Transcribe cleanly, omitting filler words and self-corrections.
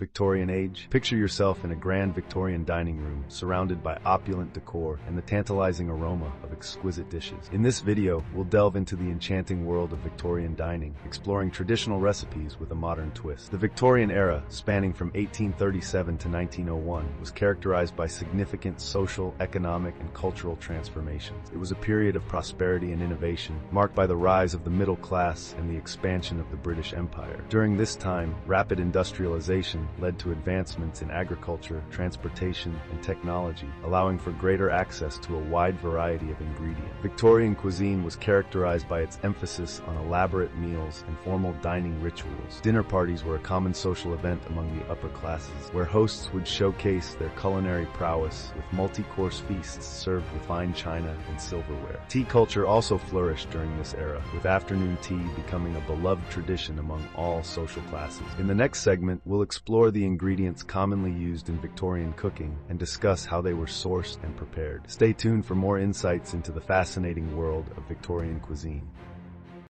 Victorian age. Picture yourself in a grand Victorian dining room surrounded by opulent decor and the tantalizing aroma of exquisite dishes. In this video, we'll delve into the enchanting world of Victorian dining, exploring traditional recipes with a modern twist. The Victorian era, spanning from 1837 to 1901, was characterized by significant social, economic, and cultural transformations. It was a period of prosperity and innovation, marked by the rise of the middle class and the expansion of the British Empire. During this time, rapid industrialization led to advancements in agriculture, transportation, and technology, allowing for greater access to a wide variety of ingredients. Victorian cuisine was characterized by its emphasis on elaborate meals and formal dining rituals. Dinner parties were a common social event among the upper classes, where hosts would showcase their culinary prowess with multi-course feasts served with fine china and silverware. Tea culture also flourished during this era, with afternoon tea becoming a beloved tradition among all social classes. In the next segment, we'll explore the ingredients commonly used in Victorian cooking and discuss how they were sourced and prepared. Stay tuned for more insights into the fascinating world of Victorian cuisine.